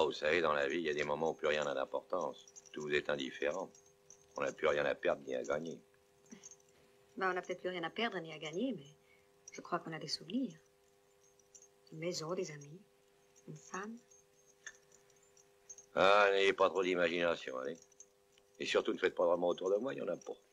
Oh, vous savez, dans la vie, il y a des moments où plus rien n'a d'importance. Tout vous est indifférent. On n'a plus rien à perdre ni à gagner. Ben, on n'a peut-être plus rien à perdre ni à gagner, mais je crois qu'on a des souvenirs. Une maison, des amis, une femme. Ah, n'ayez pas trop d'imagination, allez. Et surtout, ne faites pas vraiment autour de moi, il y en a pour.